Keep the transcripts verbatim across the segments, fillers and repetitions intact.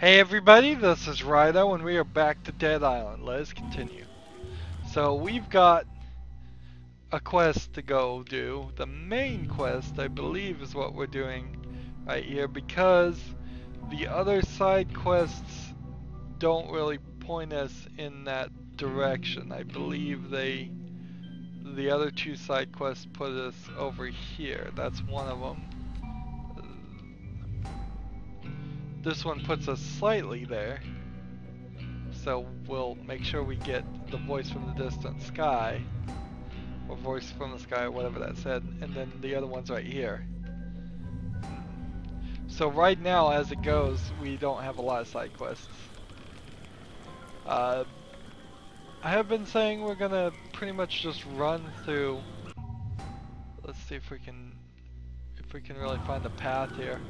Hey everybody, this is Rydo and we are back to Dead Island. Let's continue. So we've got a quest to go do. The main quest, I believe, is what we're doing right here, because the other side quests don't really point us in that direction. I believe they, the other two side quests put us over here. That's one of them. This one puts us slightly there, so we'll make sure we get the voice from the distant sky, or voice from the sky, whatever that said, and then the other one's right here. So right now, as it goes, we don't have a lot of side quests. Uh, I have been saying we're gonna pretty much just run through. Let's see if we can, if we can really find a path here.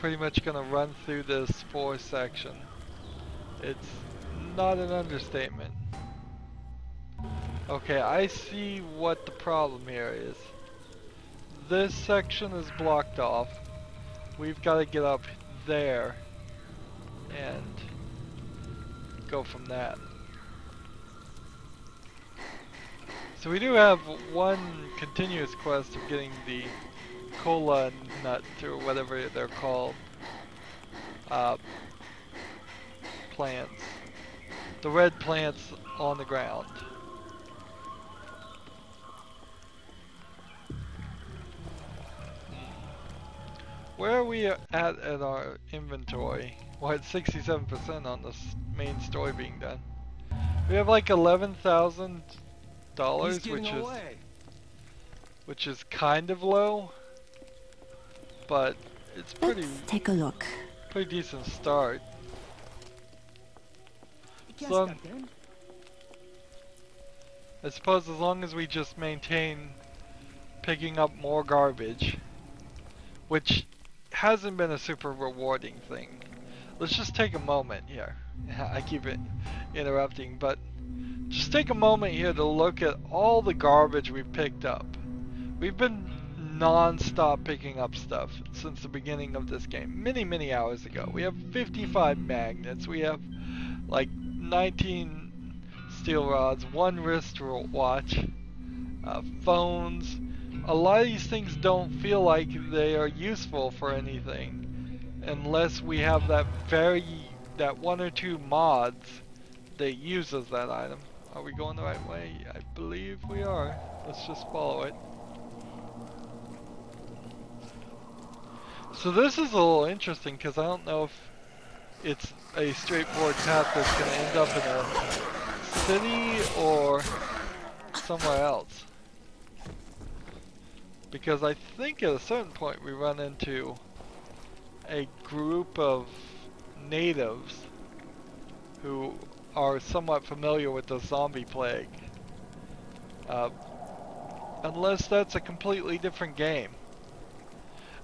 Pretty much gonna run through this four section. It's not an understatement. Okay, I see what the problem here is. This section is blocked off. We've got to get up there and go from that. So we do have one continuous quest of getting the cola nut, or whatever they're called, uh, plants. The red plants on the ground. Where are we at at our inventory? We're at sixty-seven percent on the main story being done. We have like eleven thousand dollars, which is, which is kind of low. But it's pretty. Let's take a look. Pretty decent start. So I'm, I suppose as long as we just maintain picking up more garbage, which hasn't been a super rewarding thing. Let's just take a moment here. I keep it interrupting, but just take a moment here to look at all the garbage we picked up. We've been non-stop picking up stuff since the beginning of this game, many many hours ago. We have fifty-five magnets, we have like nineteen steel rods, one wrist watch, uh, phones. A lot of these things don't feel like they are useful for anything unless we have that very that one or two mods that uses that item. Are we going the right way? I believe we are. Let's just follow it. So this is a little interesting, because I don't know if it's a straightforward path that's going to end up in a city or somewhere else. Because I think at a certain point we run into a group of natives who are somewhat familiar with the zombie plague. Uh, unless that's a completely different game.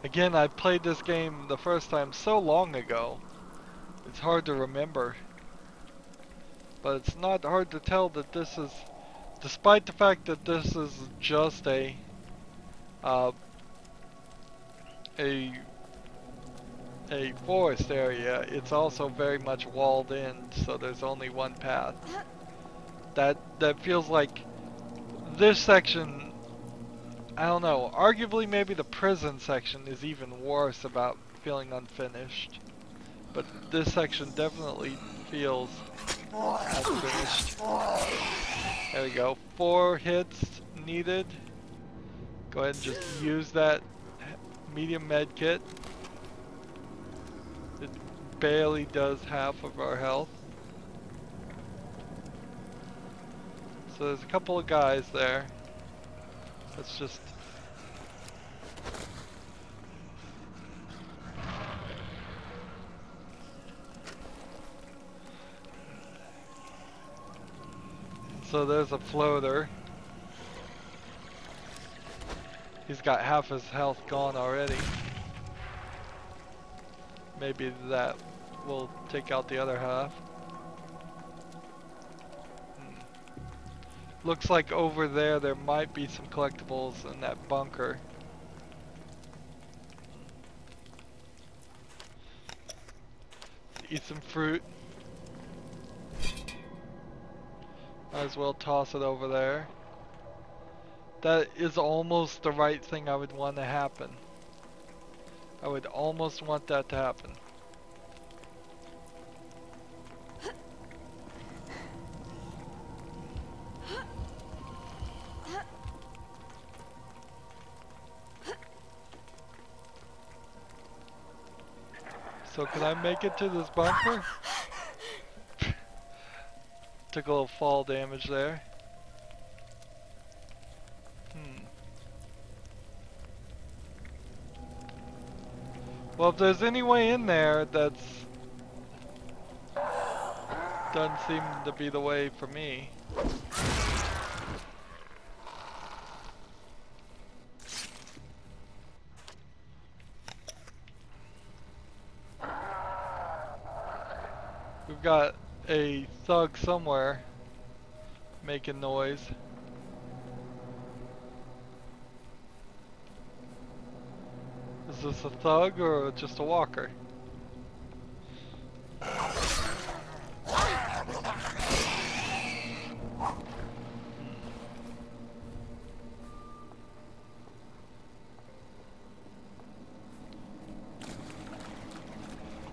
Again, I played this game the first time so long ago, it's hard to remember. But it's not hard to tell that this is, despite the fact that this is just a, uh, a, a forest area, it's also very much walled in, so there's only one path. That, that feels like this section, I don't know, arguably maybe the prison section is even worse about feeling unfinished. But this section definitely feels unfinished. There we go, four hits needed. Go ahead and just use that medium med kit. It barely does half of our health. So there's a couple of guys there. Let's just so there's a floater. He's got half his health gone already. Maybe that will take out the other half. Looks like over there, there might be some collectibles in that bunker. eat some fruit. Might as well toss it over there. That is almost the right thing I would want to happen. I would almost want that to happen. So can I make it to this bunker? Took a little fall damage there. Hmm. Well, if there's any way in there, that's... doesn't seem to be the way for me. We've got a thug somewhere making noise. Is this a thug or just a walker?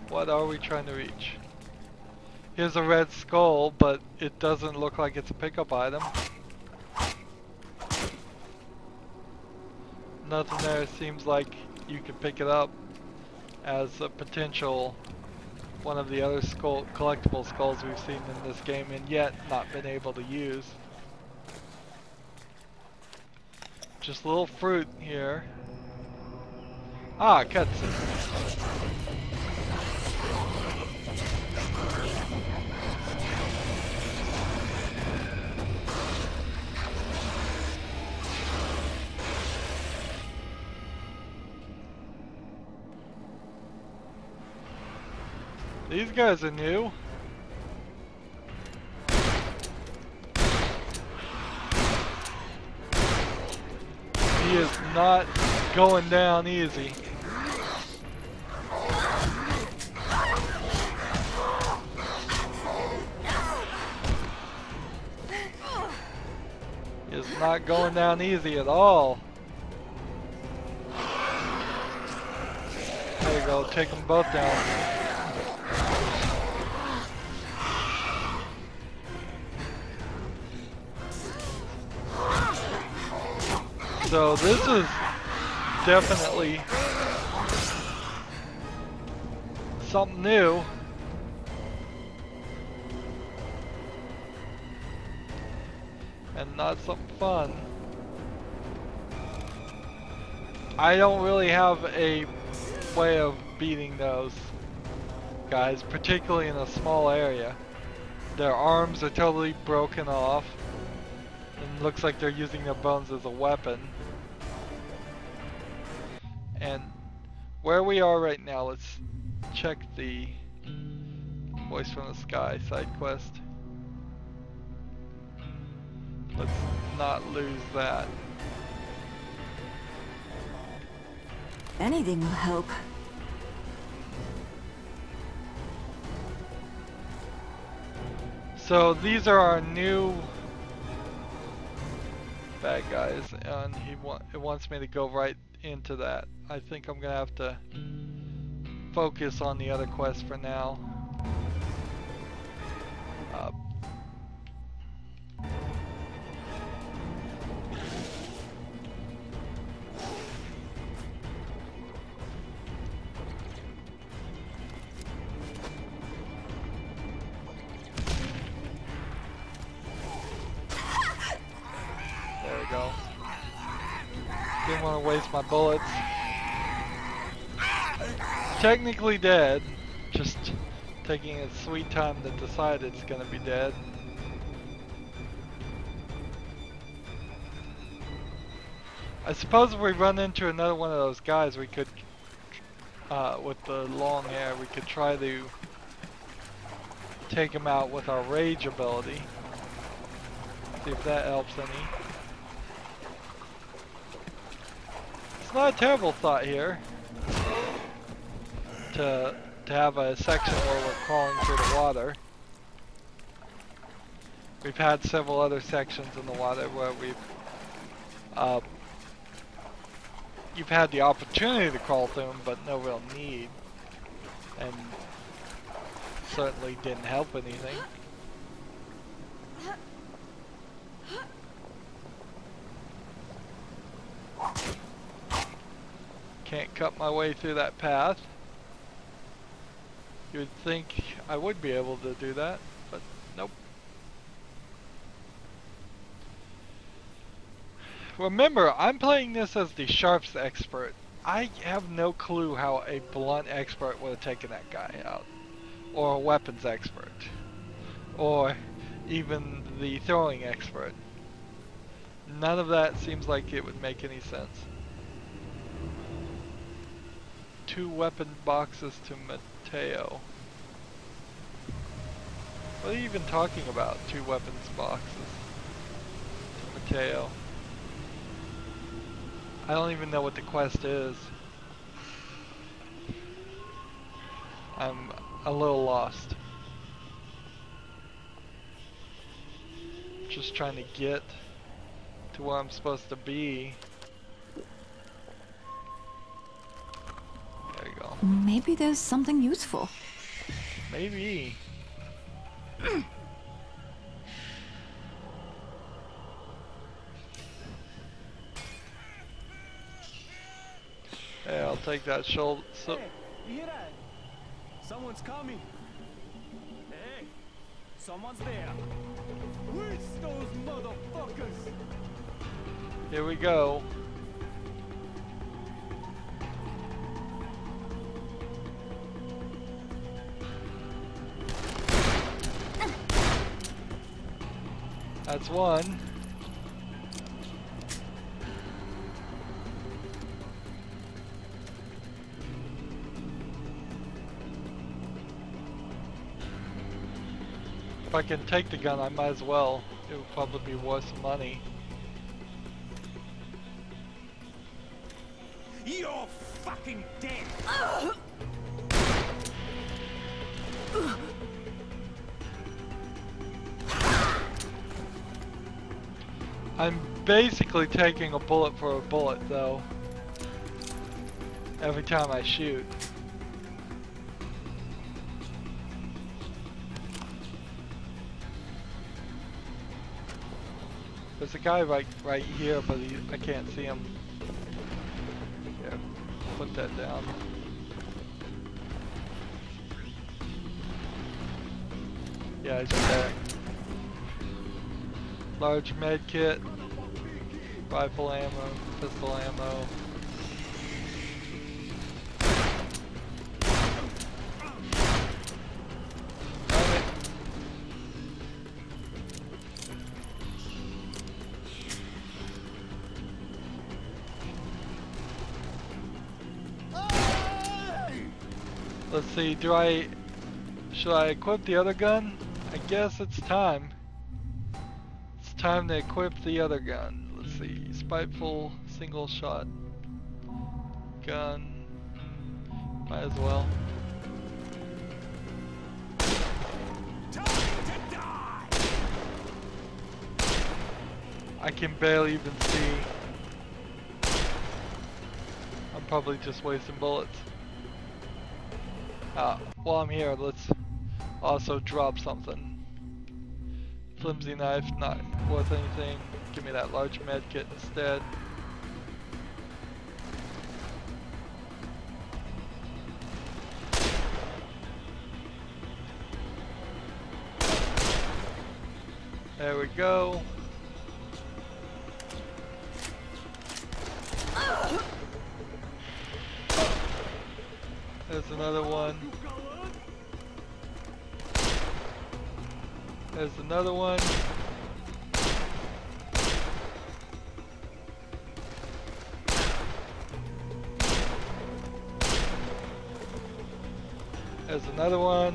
What are we trying to reach? Here's a red skull, but it doesn't look like it's a pickup item. Nothing there seems like you could pick it up as a potential one of the other skull collectible skulls we've seen in this game and yet not been able to use. Just a little fruit here. Ah, cutscene. These guys are new. He is not going down easy. He is not going down easy at all. There you go, take them both down. So this is definitely something new. And not something fun. I don't really have a way of beating those guys, particularly in a small area. Their arms are totally broken off. And looks like they're using their bones as a weapon. And where we are right now, let's check the Voice from the Sky side quest. Let's not lose that. Anything will help. So these are our new bad guys, and he wa it wants me to go right into that. I think I'm gonna have to focus on the other quest for now. Uh, Waste my bullets. Technically dead, just taking its sweet time to decide it's gonna be dead. I suppose if we run into another one of those guys, we could, uh, with the long hair, we could try to take him out with our rage ability. See if that helps any. Not a terrible thought here to to have a section where we're crawling through the water. We've had several other sections in the water where we've uh, you've had the opportunity to crawl through them, but no real need, and certainly didn't help anything. Can't cut my way through that path. You would think I would be able to do that, but nope. Remember, I'm playing this as the sharps expert. I have no clue how a blunt expert would have taken that guy out, or a weapons expert, or even the throwing expert. None of that seems like it would make any sense. Two weapon boxes to Mateo. What are you even talking about? Two weapons boxes to Mateo. I don't even know what the quest is. I'm a little lost. Just trying to get to where I'm supposed to be. There you go. Maybe there's something useful. Maybe. Hey, I'll take that shoulder. So hey, you hear that? Someone's coming. Hey, someone's there. Where's those motherfuckers? Here we go. That's one. If I can take the gun, I might as well. It would probably be worth money. You're fucking dead! Uh. I'm basically taking a bullet for a bullet, though. Every time I shoot. There's a guy right, right here, but he, I can't see him. Yeah, put that down. Yeah, he's right there. Large med kit, rifle ammo, pistol ammo. Let's see, do I, should I equip the other gun? I guess it's time. It's time to equip the other gun. Let's see, spiteful single shot gun. Might as well. I can barely even see. I'm probably just wasting bullets. Uh, while I'm here, let's also drop something. Flimsy knife, not worth anything. Give me that large med kit instead. There we go. There's another one. There's another one. There's another one.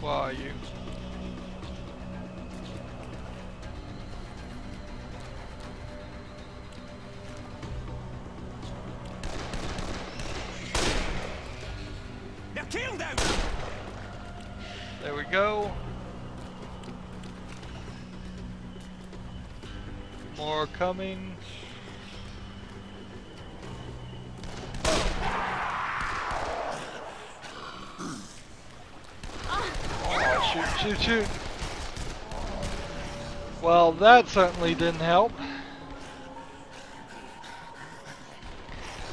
Where are you? There we go. More coming. Oh, shoot, shoot, shoot. Well, that certainly didn't help.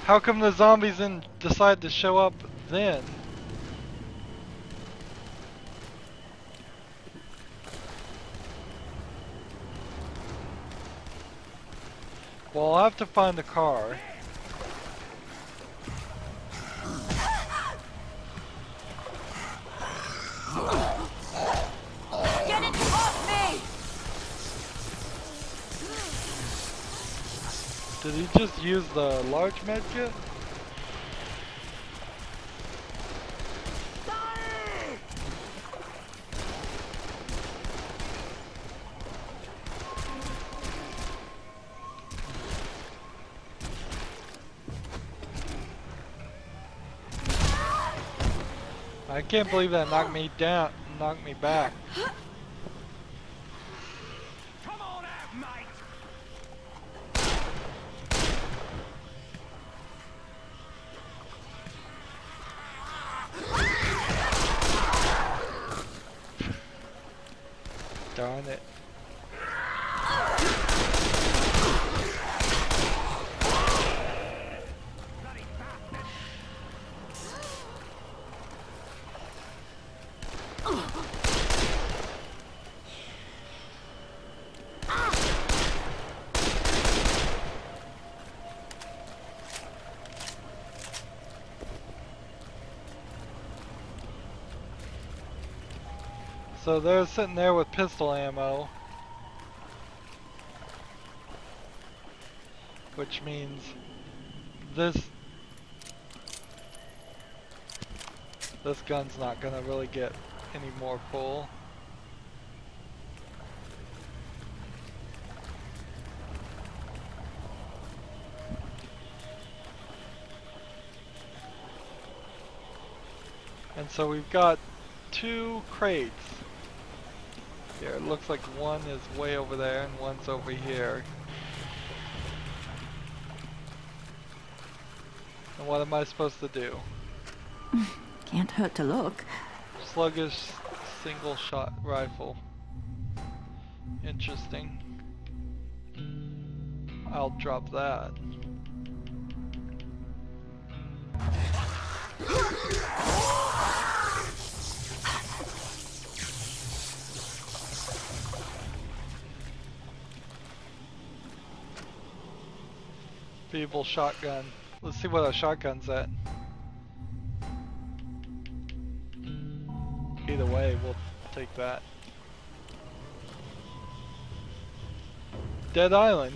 How come the zombies didn't decide to show up then? Well, I'll have to find the car. Get it off me! Did he just use the large medkit? I can't believe that knocked me down, knocked me back. Come on out, mate. Darn it. So they're sitting there with pistol ammo, which means this this gun's not gonna really get any more full. And so we've got two crates. Here, it looks like one is way over there and one's over here. And what am I supposed to do? Can't hurt to look. Sluggish single shot rifle. Interesting. I'll drop that. Feeble shotgun. Let's see what our shotgun's at. Either way, we'll take that. Dead Island.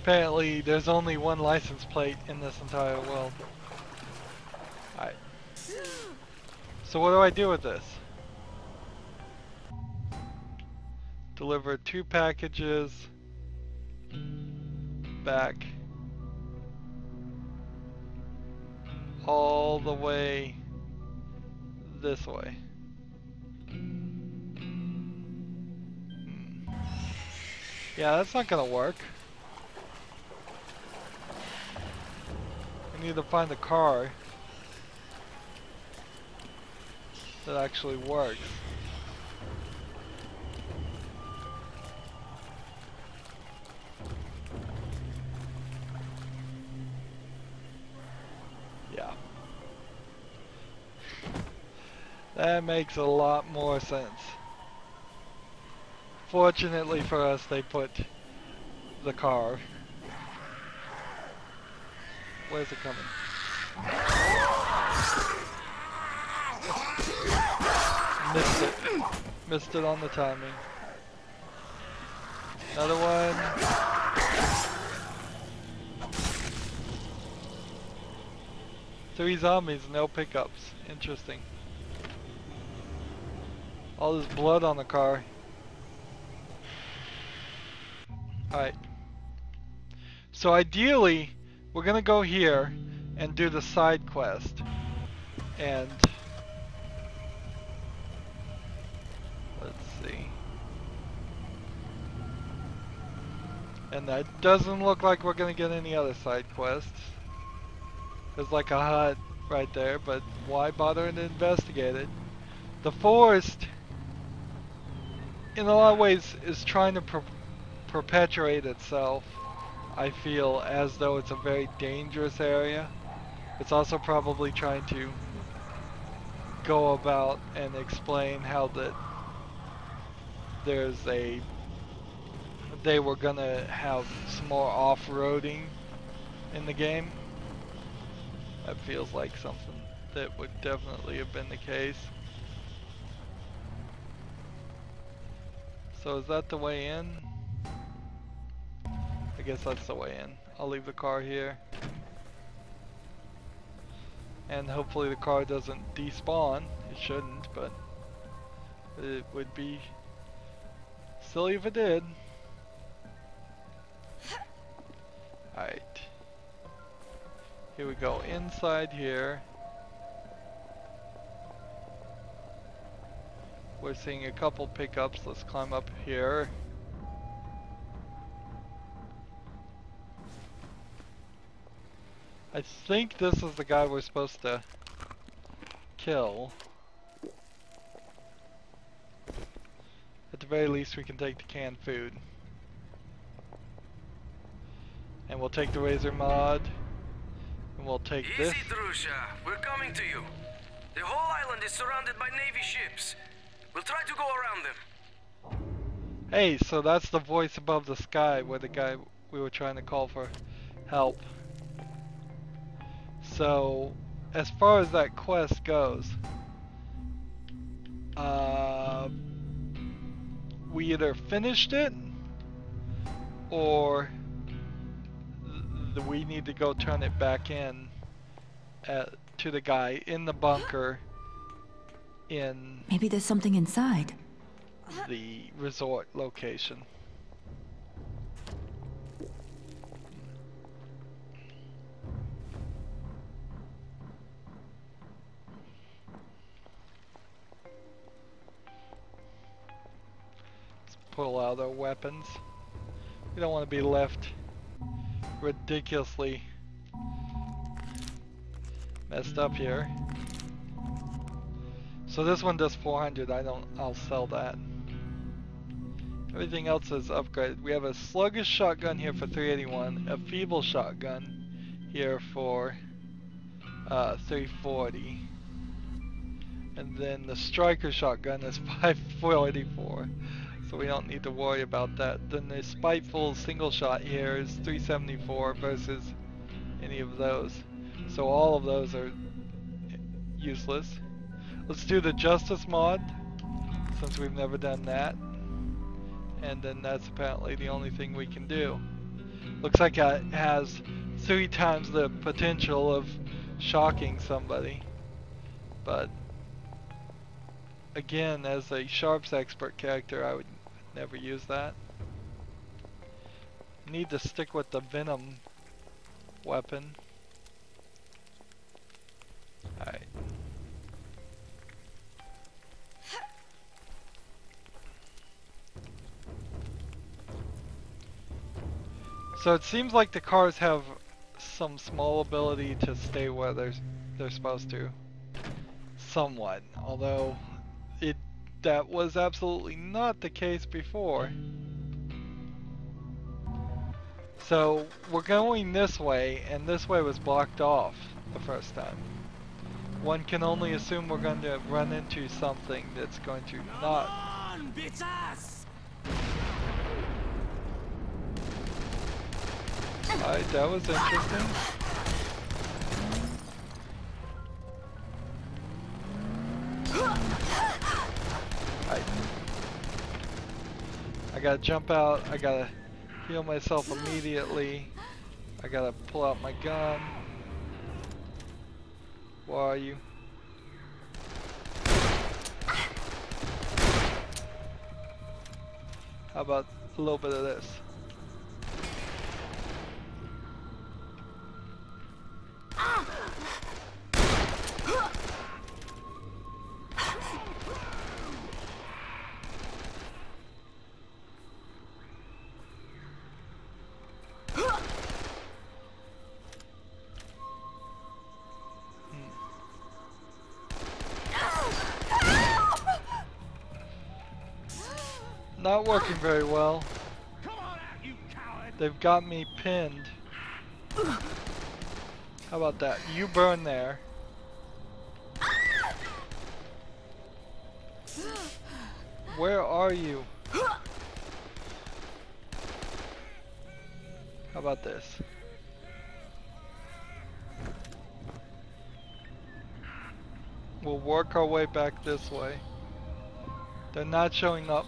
Apparently, there's only one license plate in this entire world. Alright. So what do I do with this? Deliver two packages back. All the way this way. Hmm. Yeah, that's not gonna work. I need to find a car that actually works. That makes a lot more sense. Fortunately for us, they put the car. Where's it coming? Missed it. Missed it on the timing. Another one. Three zombies, no pickups. Interesting. All this blood on the car. Alright. So ideally, we're gonna go here and do the side quest. And body. And that doesn't look like we're gonna get any other side quests. There's like a hut right there, but why bother to investigate it? The forest, in a lot of ways, is trying to per perpetuate itself. I feel as though it's a very dangerous area. It's also probably trying to go about and explain how that there's a they were gonna have some more off-roading in the game. That feels like something that would definitely have been the case. So is that the way in? I guess that's the way in. I'll leave the car here. And hopefully the car doesn't despawn. It shouldn't, but it would be silly if it did. Alright. Here we go, inside here. We're seeing a couple pickups. Let's climb up here. I think this is the guy we're supposed to kill. At the very least, we can take the canned food. And we'll take the razor mod. And we'll take this. Easy, Drusha. We're coming to you. The whole island is surrounded by Navy ships. We'll try to go around them. Hey, so that's the voice above the sky where the guy we were trying to call for help. So, as far as that quest goes, uh, we either finished it or we need to go turn it back in at, to the guy in the bunker in... Maybe there's something inside. ...the resort location. Let's pull out our weapons. We don't want to be left ridiculously messed up here. So this one does four hundred. I don't. I'll sell that. Everything else is upgraded. We have a sluggish shotgun here for three eighty-one. A feeble shotgun here for uh, three forty. And then the striker shotgun is five forty-four. So we don't need to worry about that. Then the spiteful single shot here is three seventy-four versus any of those. So all of those are useless. Let's do the justice mod, since we've never done that. And then that's apparently the only thing we can do. Looks like it has three times the potential of shocking somebody. But again, as a sharps expert character, I would never use that. Need to stick with the venom weapon. Alright. So it seems like the cars have some small ability to stay where they're, they're supposed to. Somewhat. Although it that was absolutely not the case before. So we're going this way, and this way was blocked off the first time. One can only assume we're going to run into something that's going to not... Come on, beat us! Alright, that was interesting. I, I gotta jump out, I gotta heal myself immediately, I gotta pull out my gun. Where are you? How about a little bit of this? not working very well. Come on out, you coward. They've got me pinned. How about that? You burn there. Where are you? How about this? We'll work our way back this way. They're not showing up.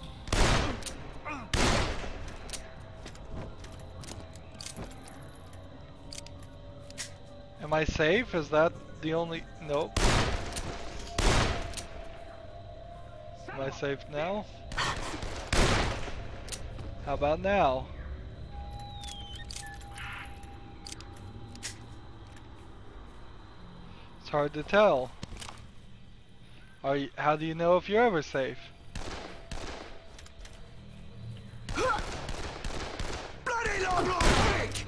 Am I safe? Is that the only... Nope. Am I safe now? How about now? It's hard to tell. Are you, how do you know if you're ever safe? Bloody long, long break!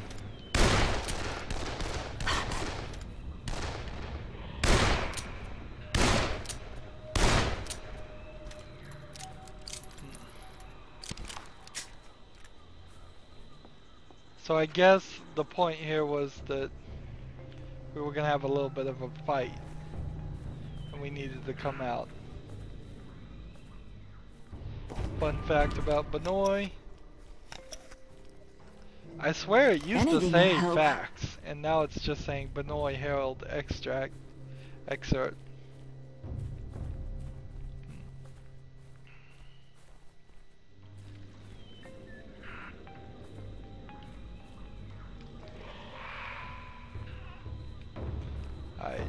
So I guess the point here was that we were gonna have a little bit of a fight. We needed to come out. Fun fact about Benoi. I swear it used Anything to say help. facts, and now it's just saying Benoi Herald extract excerpt. Alright.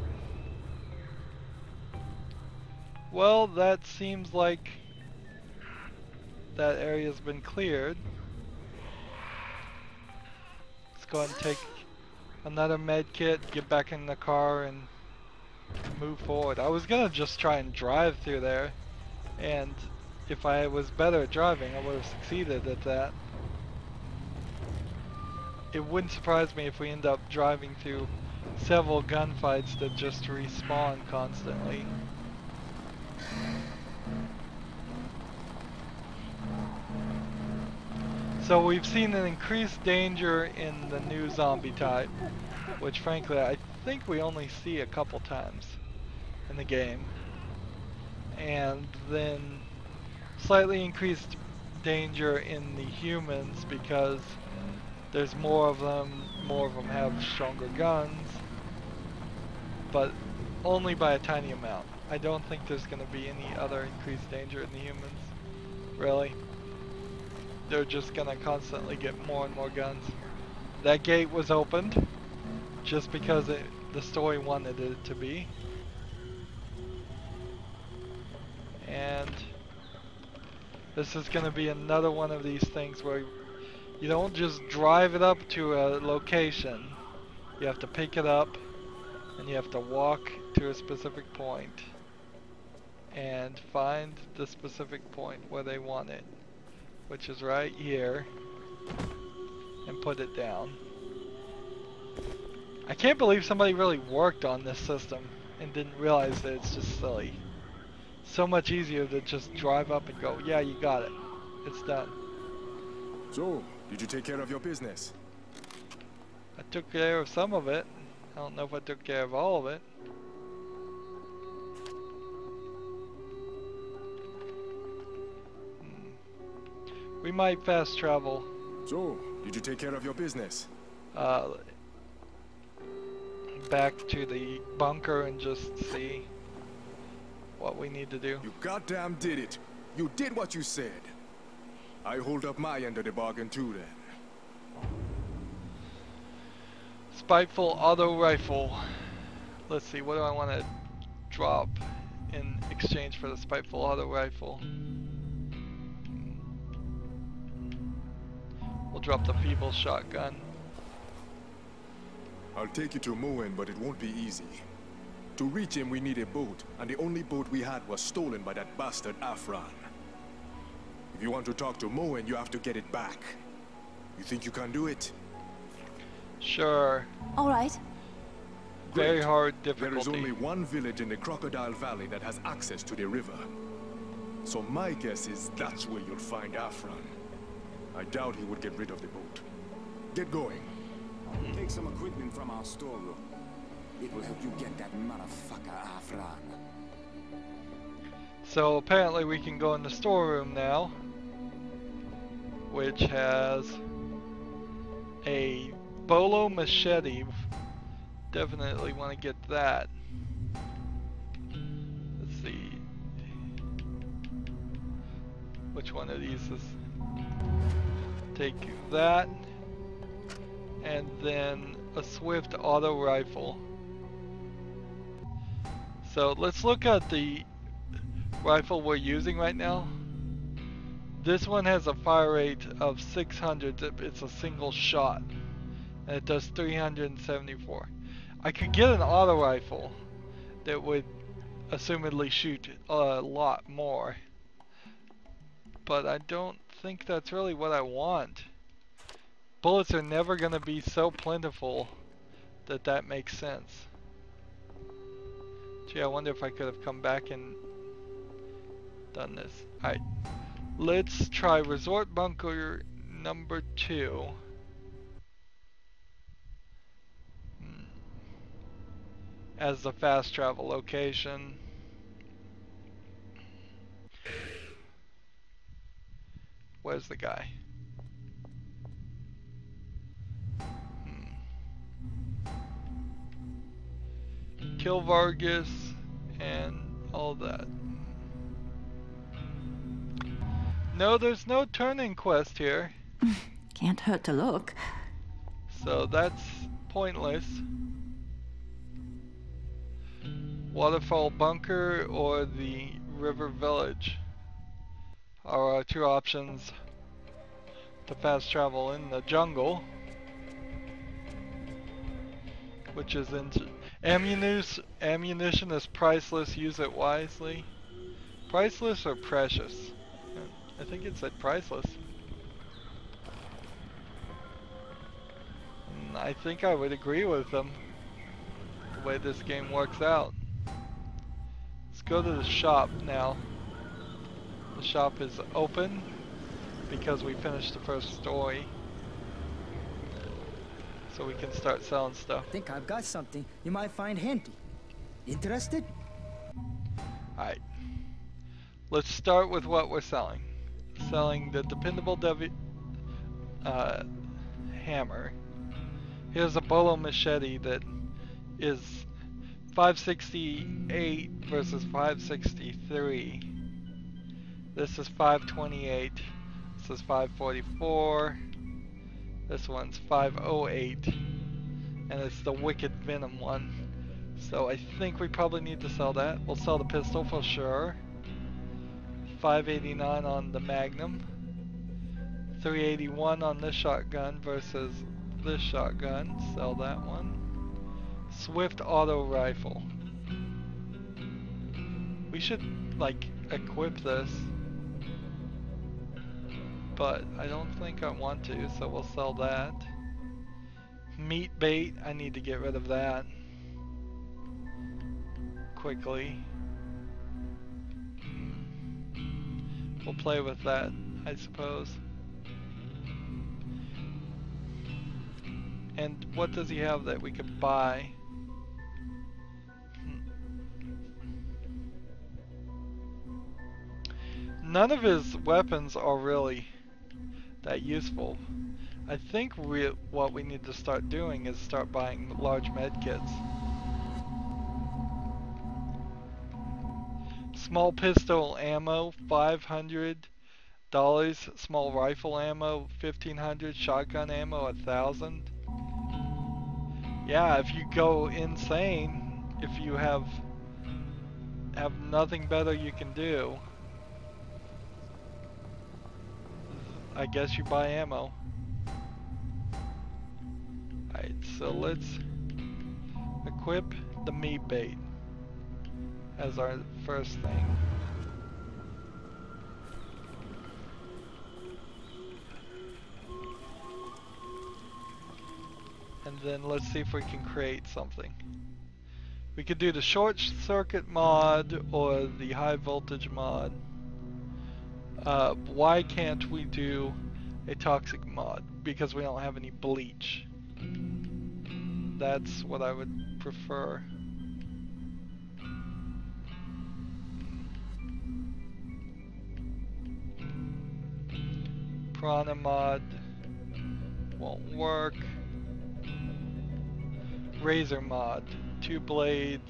Well, that seems like that area's been cleared. Let's go and take another med kit, get back in the car, and move forward. I was gonna just try and drive through there, and if I was better at driving, I would have succeeded at that. It wouldn't surprise me if we end up driving through several gunfights that just respawn constantly. So we've seen an increased danger in the new zombie type, which frankly I think we only see a couple times in the game. And then slightly increased danger in the humans because there's more of them, more of them have stronger guns, but only by a tiny amount. I don't think there's going to be any other increased danger in the humans, really. They're just gonna constantly get more and more guns. That gate was opened just because it, the story wanted it to be. And this is gonna be another one of these things where you don't just drive it up to a location. You have to pick it up and you have to walk to a specific point and find the specific point where they want it, which is right here, and put it down. I can't believe somebody really worked on this system and didn't realize that it's just silly. So much easier to just drive up and go, yeah, you got it. It's done. So, did you take care of your business? I took care of some of it. I don't know if I took care of all of it. We might fast travel. So, did you take care of your business? Uh, back to the bunker and just see what we need to do. You goddamn did it. You did what you said. I hold up my end of the bargain too then. Spiteful auto rifle. Let's see, what do I want to drop in exchange for the spiteful auto rifle? Drop the feeble shotgun. I'll take you to Moen, but it won't be easy. To reach him we need a boat, and the only boat we had was stolen by that bastard Afran. If you want to talk to Moen, you have to get it back. You think you can do it? Sure. Alright. Very hard difficulty. There is only one village in the Crocodile Valley that has access to the river. So my guess is that's where you'll find Afran. I doubt he would get rid of the boat. Get going. Take some equipment from our storeroom. It will help you get that motherfucker Afran. So apparently we can go in the storeroom now, which has a bolo machete. Definitely want to get that. Let's see. Which one of these is? Take that. And then a Swift auto rifle. So let's look at the rifle we're using right now. This one has a fire rate of six hundred. It's a single shot. And it does three hundred seventy-four. I could get an auto rifle that would assumedly shoot a lot more. But I don't think that's really what I want. Bullets are never going to be so plentiful that that makes sense. Gee, I wonder if I could have come back and done this. Alright, let's try Resort Bunker number two. As the fast travel location. Where's the guy? Hmm. Kill Vargas and all that. No, there's no turning quest here. Can't hurt to look. So that's pointless. Waterfall Bunker or the River Village are our two options to fast travel in the jungle, which is in ammunition. Ammunition is priceless. Use it wisely. Priceless or precious? I think it said priceless. And I think I would agree with them. The way this game works out. Let's go to the shop now. The shop is open because we finished the first story. So we can start selling stuff. I think I've got something you might find handy. Interested? Alright. Let's start with what we're selling. Selling the dependable devi uh, hammer. Here's a bolo machete that is five sixty-eight versus five sixty-three. This is five twenty-eight. This is five forty-four. This one's five oh eight. And it's the Wicked Venom one. So I think we probably need to sell that. We'll sell the pistol for sure. five eighty-nine on the Magnum. three eighty-one on this shotgun versus this shotgun. Sell that one. Swift auto rifle. We should, like, equip this, but I don't think I want to, so we'll sell that. Meat bait, I need to get rid of that quickly. We'll play with that, I suppose. And what does he have that we could buy? None of his weapons are really that useful. I think we, what we need to start doing is start buying large med kits. Small pistol ammo, five hundred dollars. Small rifle ammo, fifteen hundred dollars. Shotgun ammo, one thousand dollars. Yeah, if you go insane, if you have, have nothing better you can do, I guess you buy ammo. Alright, so let's equip the meat bait as our first thing. And then let's see if we can create something. We could do the short circuit mod or the high voltage mod. Uh, why can't we do a toxic mod? Because we don't have any bleach. That's what I would prefer. Prana mod won't work. Razor mod, two blades.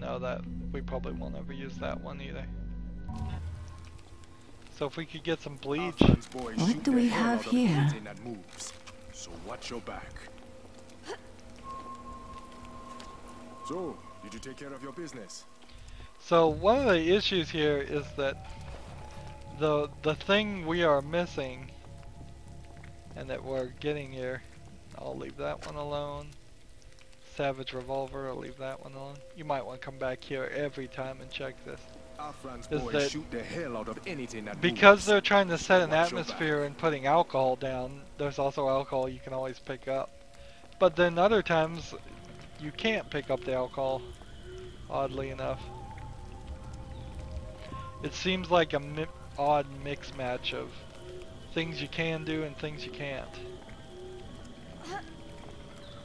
No, that we probably won't ever use that one either. So if we could get some bleach. What do we have here? So watch your back. So, did you take care of your business? So one of the issues here is that the the thing we are missing and that we're getting here. I'll leave that one alone. Savage revolver, I'll leave that one alone. You might want to come back here every time and check this. Afran's boys shoot the hell out of anything that because they're trying to set an atmosphere and putting alcohol down, there's also alcohol you can always pick up. But then other times, you can't pick up the alcohol, oddly enough. It seems like a mi odd mix match of things you can do and things you can't.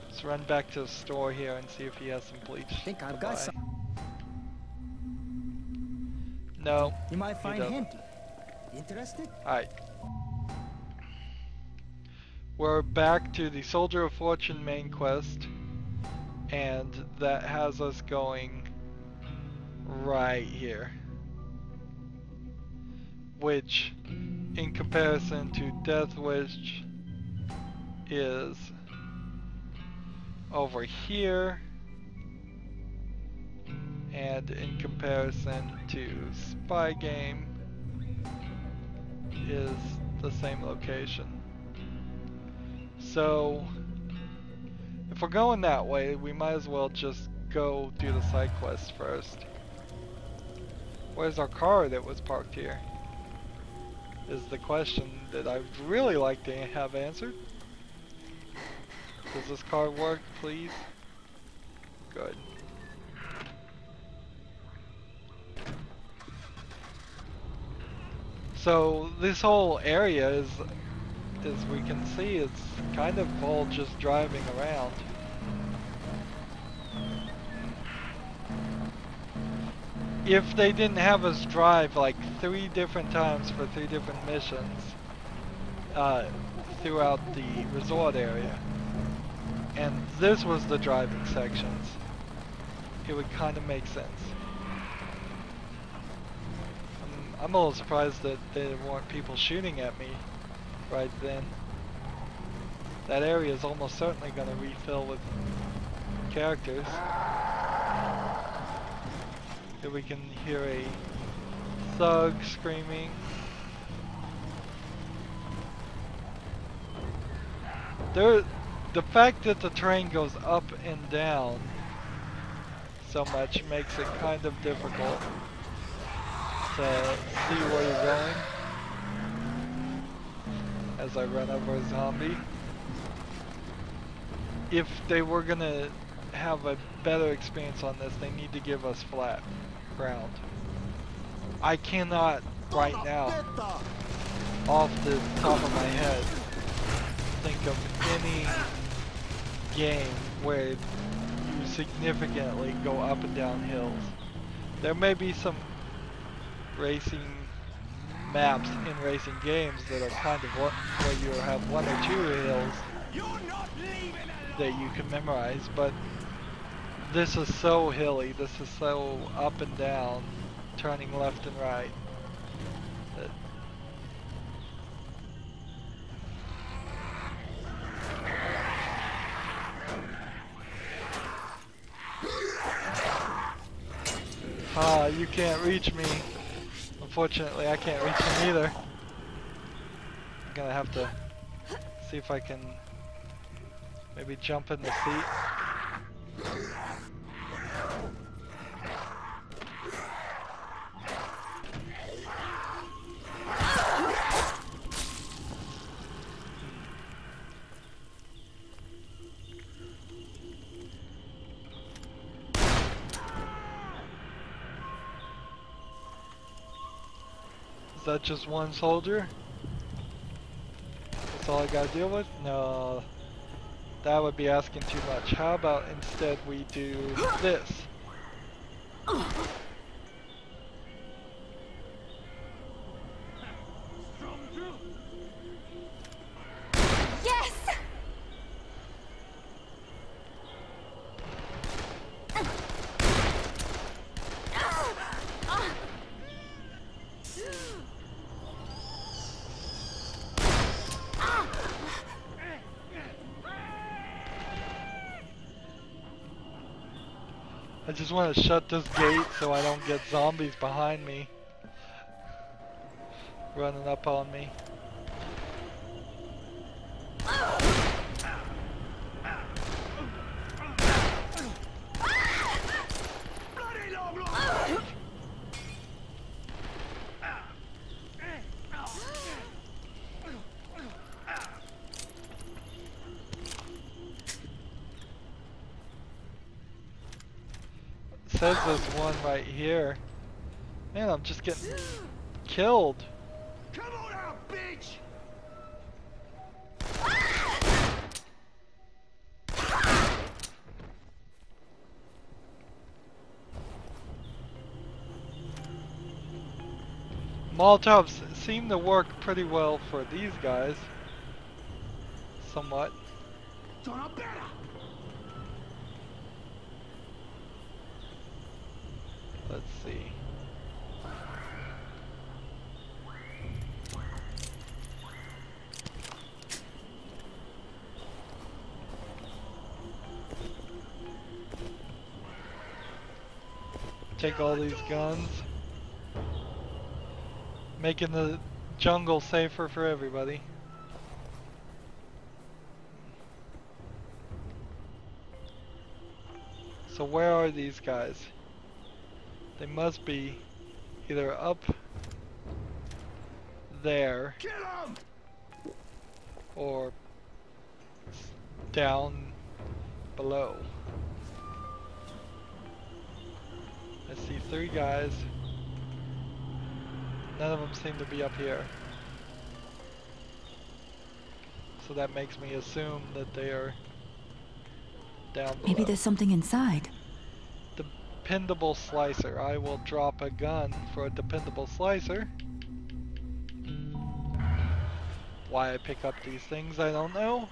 Let's run back to the store here and see if he has some bleach. I think I've got some. No. You might find him. Interested? Alright. We're back to the Soldier of Fortune main quest. And that has us going right here. Which, in comparison to Death Wish, is over here, and in comparison to Spy Game is the same location. So if we're going that way, we might as well just go do the side quest first. Where's our car that was parked here? Is the question that I'd really like to have answered. Does this car work, please? Good. So this whole area is, as we can see, it's kind of all just driving around. If they didn't have us drive like three different times for three different missions uh, throughout the resort area, and this was the driving sections, it would kind of make sense. I'm, I'm a little surprised that there weren't people shooting at me right then. That area is almost certainly going to refill with characters. Here we can hear a thug screaming. There. The fact that the terrain goes up and down so much makes it kind of difficult to see where you're going as I run over a zombie. If they were gonna have a better experience on this, they need to give us flat ground. I cannot right now, off the top of my head, think of any game where you significantly go up and down hills. There may be some racing maps in racing games that are kind of what, where you have one or two hills that you can memorize, but this is so hilly, this is so up and down, turning left and right. Ah, you can't reach me. Unfortunately, I can't reach him either. I'm gonna have to see if I can maybe jump in the seat. that just one soldier? That's all I gotta deal with? No, that would be asking too much. How about instead we do this? I just want to shut this gate so I don't get zombies behind me running up on me. Says this one right here. Man, I'm just getting killed. Come on out, bitch! Molotovs seem to work pretty well for these guys. Somewhat. Let's see. Take all these guns. Making the jungle safer for everybody. So where are these guys? They must be either up there or down below. I see three guys. None of them seem to be up here. So that makes me assume that they are down below. Maybe there's something inside. Dependable slicer. I will drop a gun for a dependable slicer. Why I pick up these things, I don't know.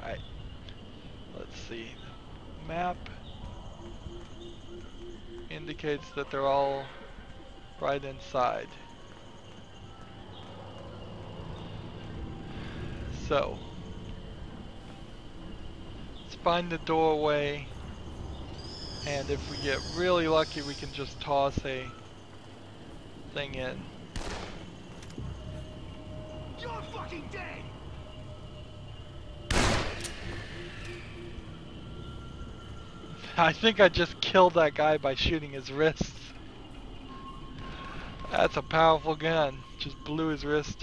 Alright. Let's see. Map indicates that they're all right inside. So, let's find the doorway. And if we get really lucky, we can just toss a thing in. You're fucking dead! I think I just killed that guy by shooting his wrists. That's a powerful gun. Just blew his wrist.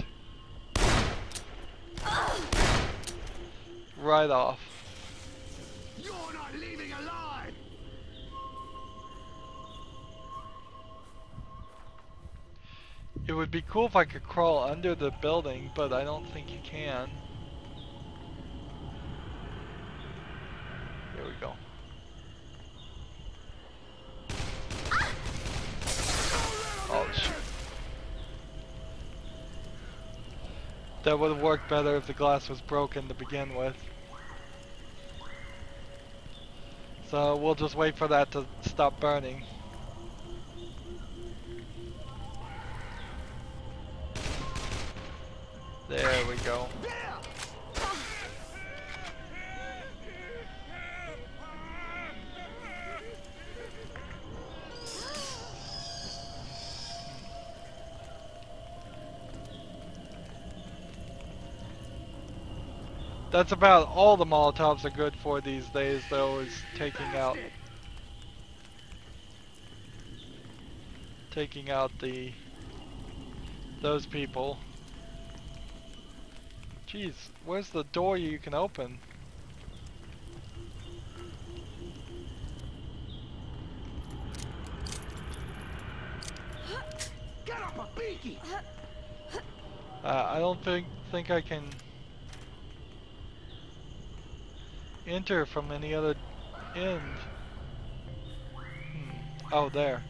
Right off. You're not leaving alive! It would be cool if I could crawl under the building, but I don't think you can. Here we go. Oh shit. That would have worked better if the glass was broken to begin with. So we'll just wait for that to stop burning. There we go. That's about all the Molotovs are good for these days, though, is taking out taking out the those people. Jeez, where's the door you can open? Get off my beach! sticky. Uh, I don't think think I can enter from any other end. Hmm. Oh, there.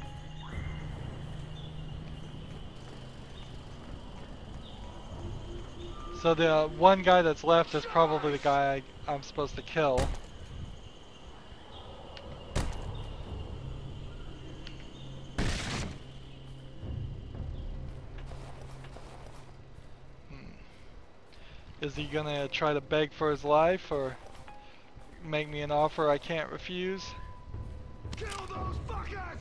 So the uh, one guy that's left is probably the guy I, I'm supposed to kill. Is he gonna try to beg for his life or make me an offer I can't refuse? Kill those fuckers!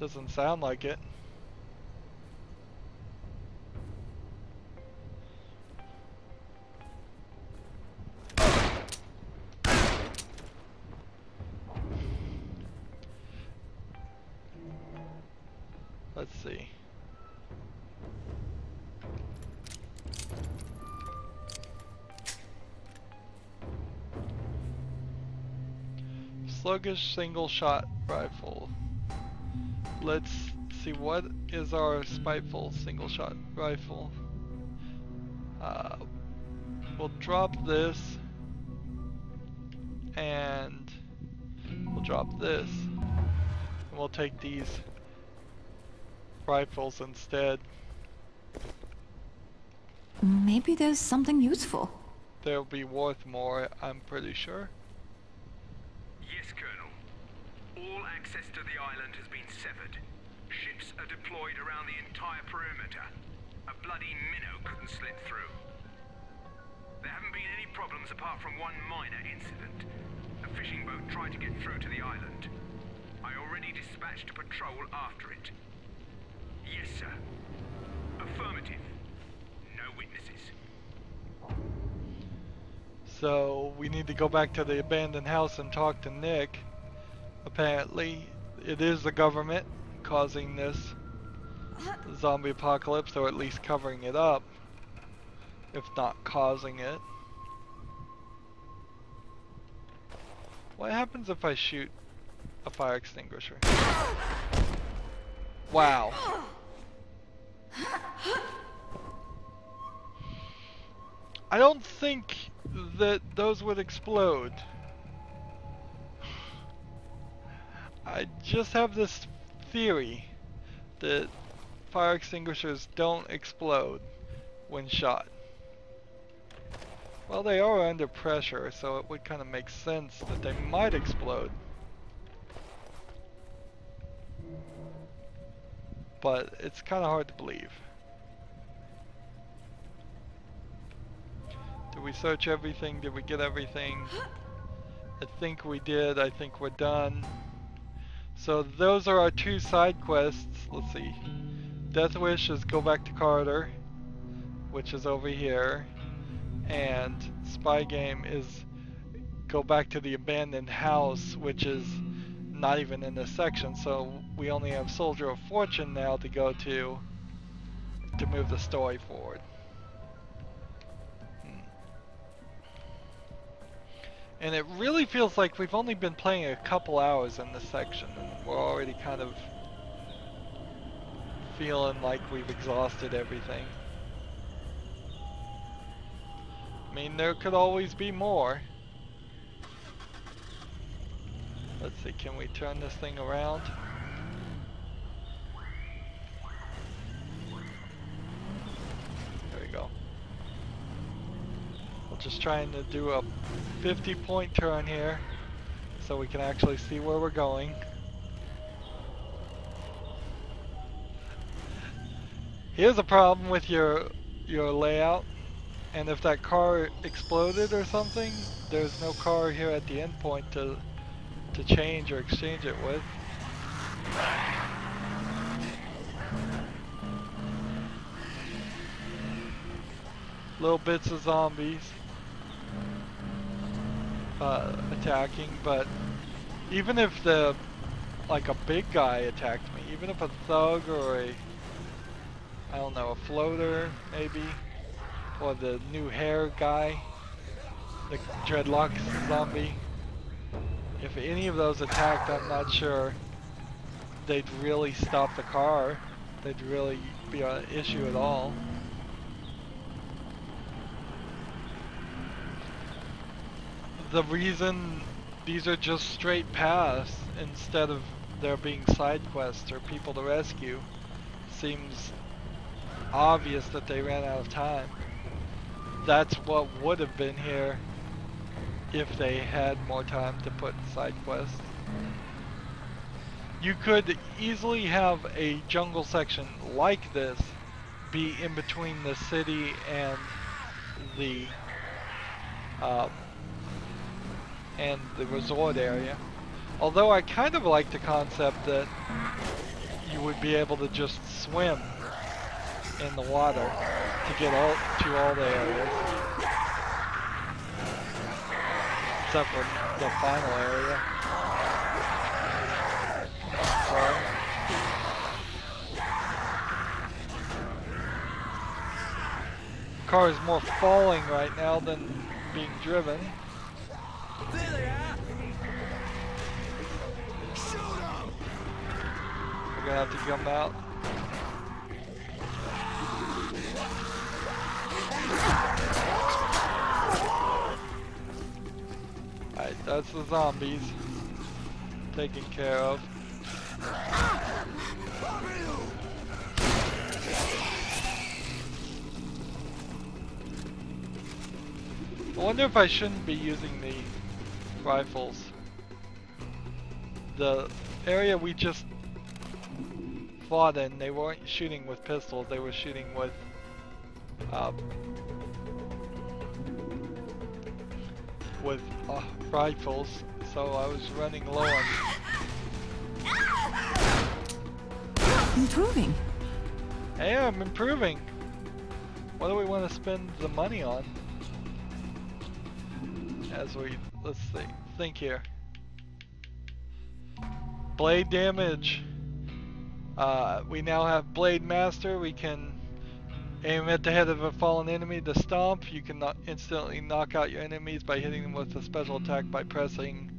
Doesn't sound like it. Let's see. Sluggish single shot rifle. Let's see, what is our spiteful single shot rifle? Uh, we'll drop this and we'll drop this and we'll take these rifles instead. Maybe there's something useful. They'll be worth more, I'm pretty sure. Yes, Colonel. All access to the island has been severed. Ships are deployed around the entire perimeter. A bloody minnow couldn't slip through. There haven't been any problems apart from one minor incident. A fishing boat tried to get through to the island. I already dispatched a patrol after it. Yes, sir. Affirmative. No witnesses. So we need to go back to the abandoned house and talk to Nick. Apparently, it is the government causing this zombie apocalypse, or at least covering it up, if not causing it. What happens if I shoot a fire extinguisher? Wow. I don't think that those would explode. I just have this theory that fire extinguishers don't explode when shot. Well, they are under pressure, so it would kind of make sense that they might explode. But it's kind of hard to believe. Did we search everything? Did we get everything? I think we did. I think we're done. So those are our two side quests. Let's see. Death Wish is go back to Carter, which is over here. And Spy Game is go back to the abandoned house, which is not even in this section. So we only have Soldier of Fortune now to go to to move the story forward. And it really feels like we've only been playing a couple hours in this section, and we're already kind of feeling like we've exhausted everything. I mean, there could always be more. Let's see, can we turn this thing around? There we go. Just trying to do a fifty point turn here so we can actually see where we're going. Here's a problem with your your layout, and if that car exploded or something, there's no car here at the end point to to change or exchange it with. Little bits of zombies Uh, attacking, but even if the like a big guy attacked me, even if a thug or a I don't know, a floater maybe, or the new hair guy, the dreadlocks zombie, if any of those attacked, I'm not sure they'd really stop the car, they'd really be an issue at all. The reason these are just straight paths instead of there being side quests or people to rescue seems obvious that they ran out of time. That's what would have been here if they had more time to put side quests. You could easily have a jungle section like this be in between the city and the uh, and the resort area. Although I kind of like the concept that you would be able to just swim in the water to get all to all the areas. Except for the final area. Sorry. Car is more falling right now than being driven. We're gonna have to come out. Alright, that's the zombies taken care of. I wonder if I shouldn't be using the rifles. The area we just fought in, they weren't shooting with pistols, they were shooting with uh, with uh, rifles, so I was running low on improving. Hey, I'm improving. What do we want to spend the money on? As we, let's see, think here. Blade damage. Uh, we now have Blade Master. We can aim at the head of a fallen enemy to stomp. You can not instantly knock out your enemies by hitting them with a special attack by pressing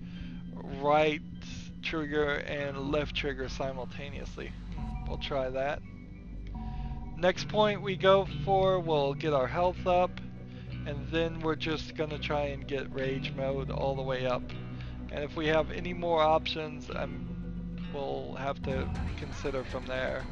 right trigger and left trigger simultaneously. We'll try that. Next point we go for, we'll get our health up, and then we're just gonna try and get rage mode all the way up. And if we have any more options, I'm we'll have to consider from there.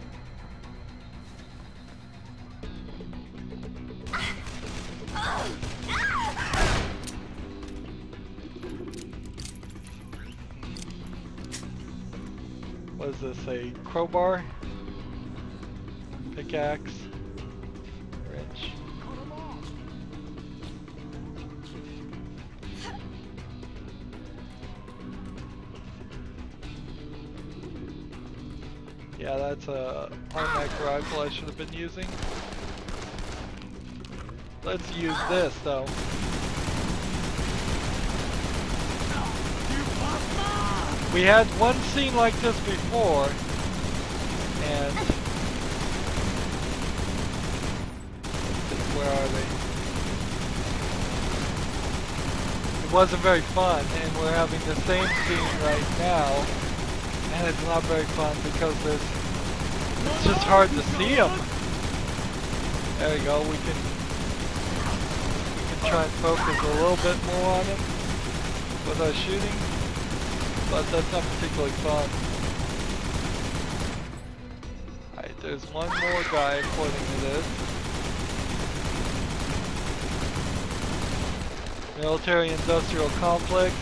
What is this, a crowbar? Pickaxe? Wrench? Yeah, that's a automatic rifle I should have been using. Let's use this though. We had one scene like this before, and where are they? It wasn't very fun, and we're having the same scene right now, and it's not very fun because there's, it's just hard to see them. There we go, we can, we can try and focus a little bit more on it with our shooting, but that's not particularly fun. Alright, there's one more guy according to this. Military industrial complex,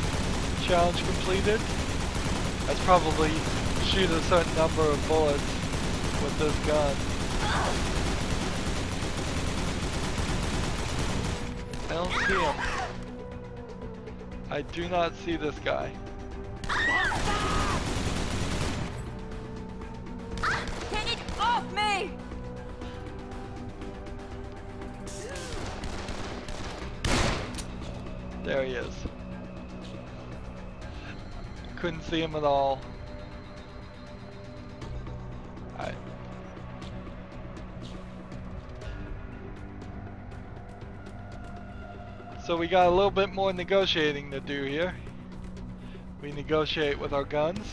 challenge completed. I'd probably shoot a certain number of bullets with this gun. I don't see him. I do not see this guy. Get it off me! There he is. Couldn't see him at all. Alright. So we got a little bit more negotiating to do here. We negotiate with our guns.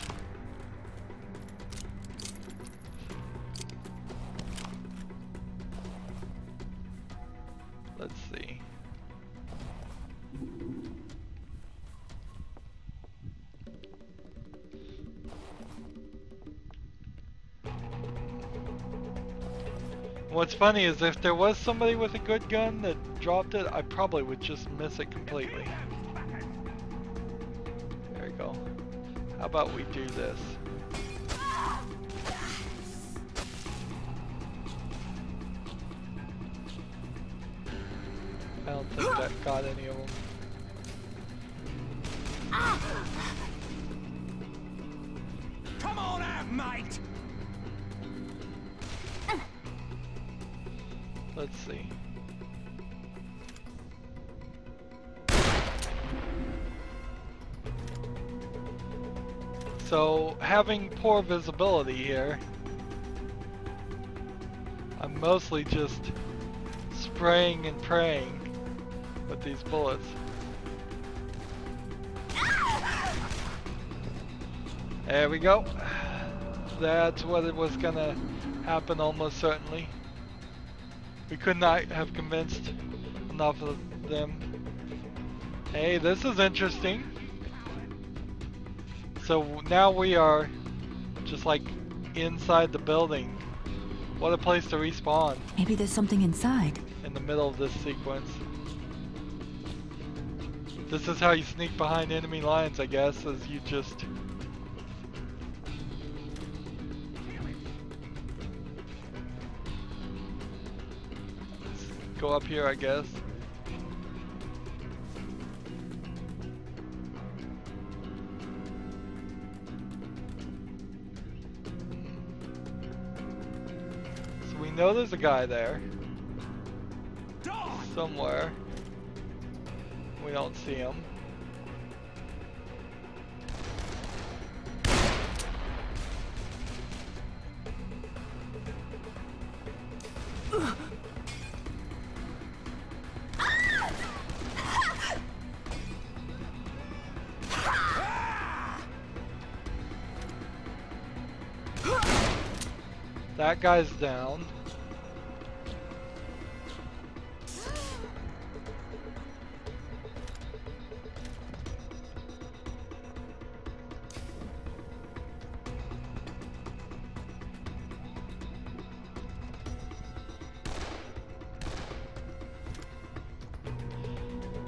What's funny is if there was somebody with a good gun that dropped it, I probably would just miss it completely. There we go. How about we do this? I don't think that got any of them. Come on out, mate! Let's see. So, having poor visibility here, I'm mostly just spraying and praying with these bullets. There we go. That's what it was gonna happen almost certainly. We could not have convinced enough of them. Hey, this is interesting. So now we are just like inside the building. What a place to respawn. Maybe there's something inside. In the middle of this sequence. This is how you sneak behind enemy lines, I guess, is you just... go up here, I guess. So we know there's a guy there. Somewhere. We don't see him. That guy's down.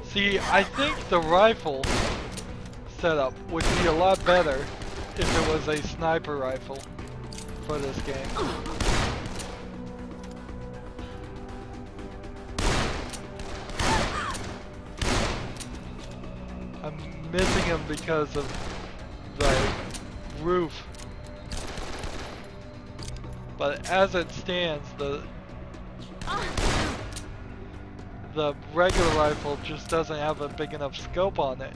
See, I think the rifle setup would be a lot better if it was a sniper rifle for this game. I'm missing him because of the roof. But as it stands, the the regular rifle just doesn't have a big enough scope on it.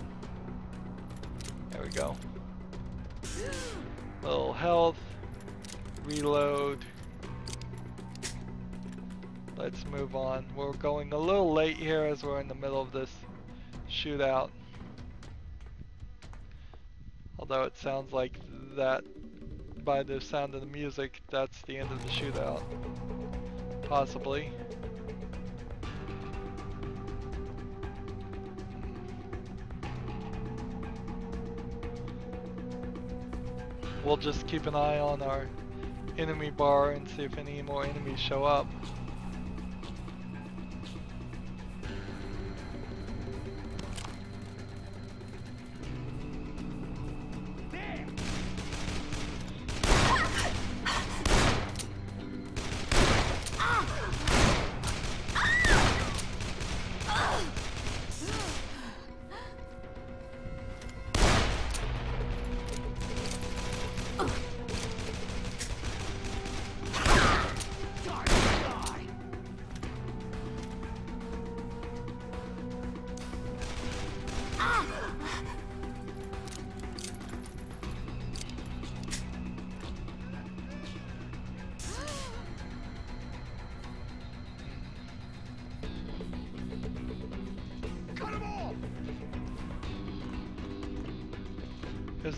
There we go. Little health. Reload. Let's move on. We're going a little late here as we're in the middle of this shootout. Although it sounds like that, by the sound of the music, that's the end of the shootout. Possibly. We'll just keep an eye on our enemy bar and see if any more enemies show up.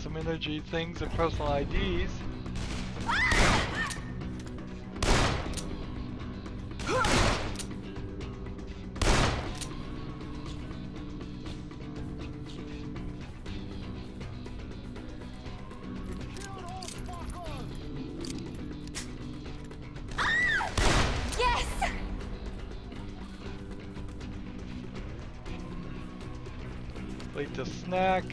Some energy things and personal I Ds. Leap to snack.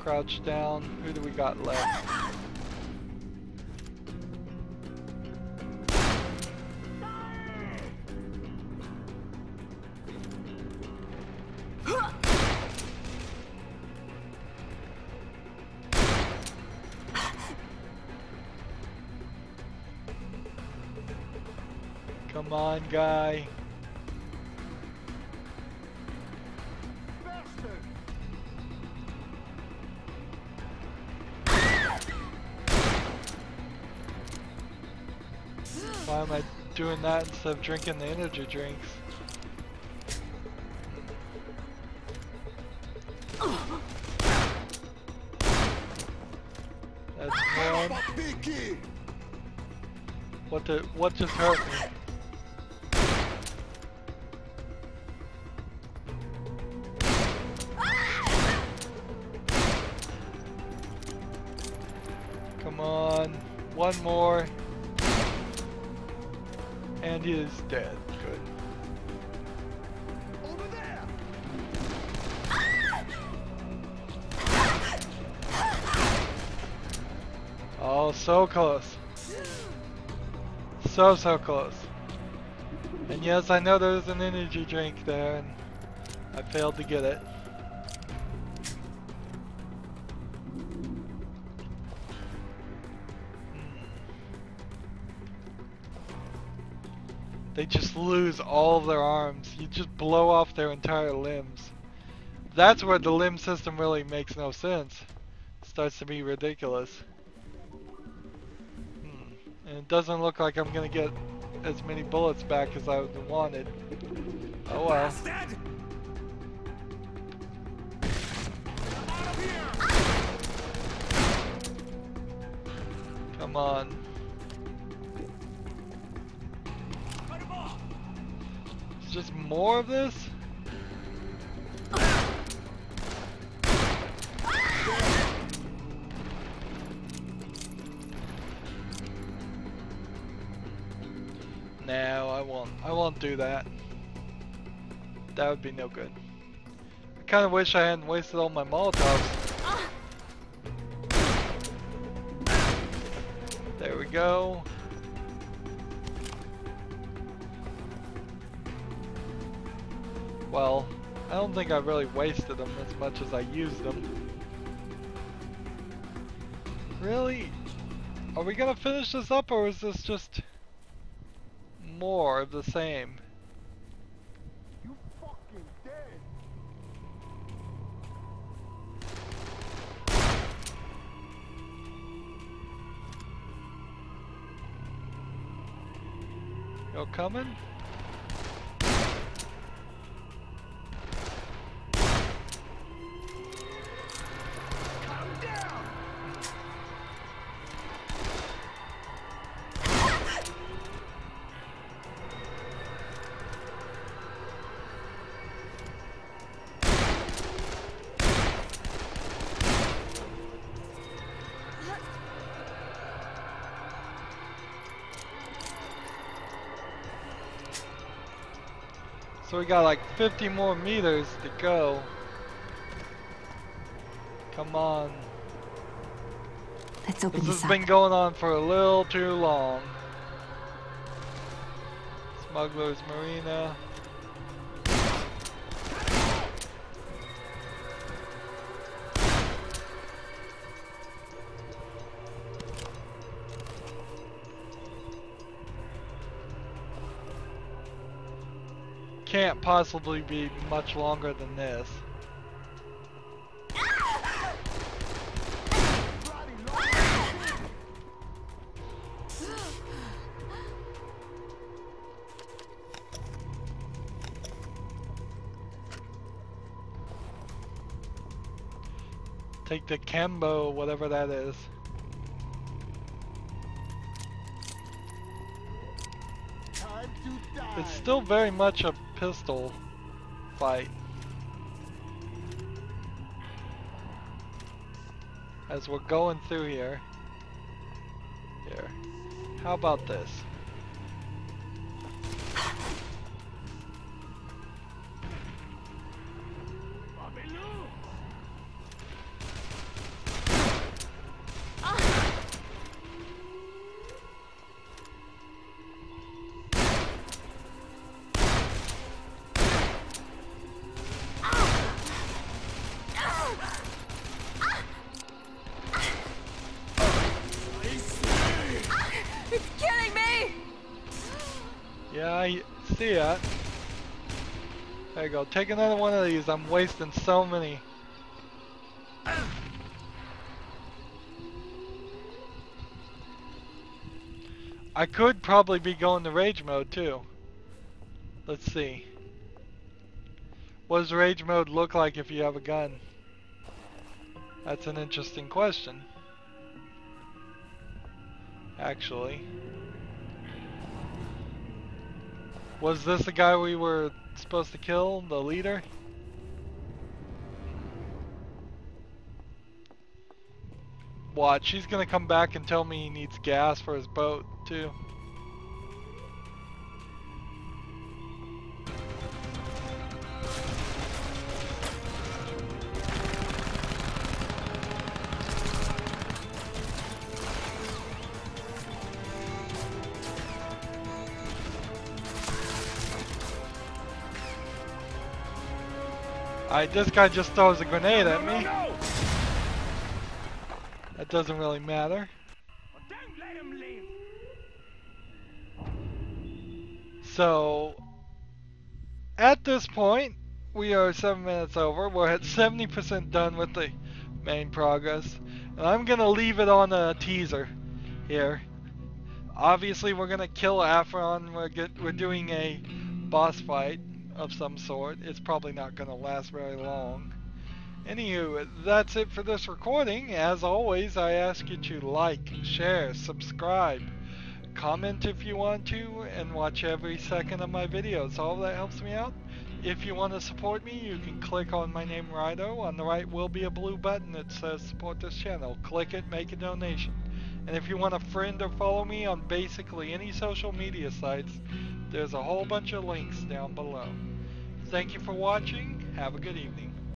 Crouch down. Who do we got left? Come on, guy. Why am I doing that instead of drinking the energy drinks? That's one. What the, what just hurt me? One more, and he is dead. Good. Over there. Oh, so close. So, so close. And yes, I know there's an energy drink there, and I failed to get it. They just lose all of their arms. You just blow off their entire limbs. That's where the limb system really makes no sense. It starts to be ridiculous. Hmm. And it doesn't look like I'm gonna get as many bullets back as I wanted. Oh well. Come on. Just more of this? No, I won't. I won't do that. That would be no good. I kind of wish I hadn't wasted all my Molotovs. There we go. Well, I don't think I really wasted them as much as I used them. Really? Are we gonna finish this up, or is this just more of the same? You fucking dead. You're coming? So we got like fifty more meters to go. Come on. Let's open this. This has been going on for a little too long. Smugglers Marina. Can't possibly be much longer than this. Take the Cambo, whatever that is. It's still very much a pistol fight, as we're going through here. Here, how about this? Yeah, I see ya. There you go. Take another one of these. I'm wasting so many. I could probably be going to rage mode too. Let's see. What does rage mode look like if you have a gun? That's an interesting question. Actually. Was this the guy we were supposed to kill? The leader? Watch, he's gonna come back and tell me he needs gas for his boat, too. Alright, this guy just throws a grenade at me. No, no, no, no. That doesn't really matter. Well, don't let him leave. So, at this point, we are seven minutes over. We're at seventy percent done with the main progress. And I'm going to leave it on a teaser here. Obviously, we're going to kill Afran. We're, get, we're doing a boss fight of some sort. It's probably not going to last very long. Anywho, that's it for this recording. As always, I ask you to like, share, subscribe, comment if you want to, and watch every second of my videos. All that helps me out. If you want to support me, you can click on my name, Rydo. On the right will be a blue button that says support this channel. Click it, make a donation. And if you want to friend or follow me on basically any social media sites, there's a whole bunch of links down below. Thank you for watching. Have a good evening.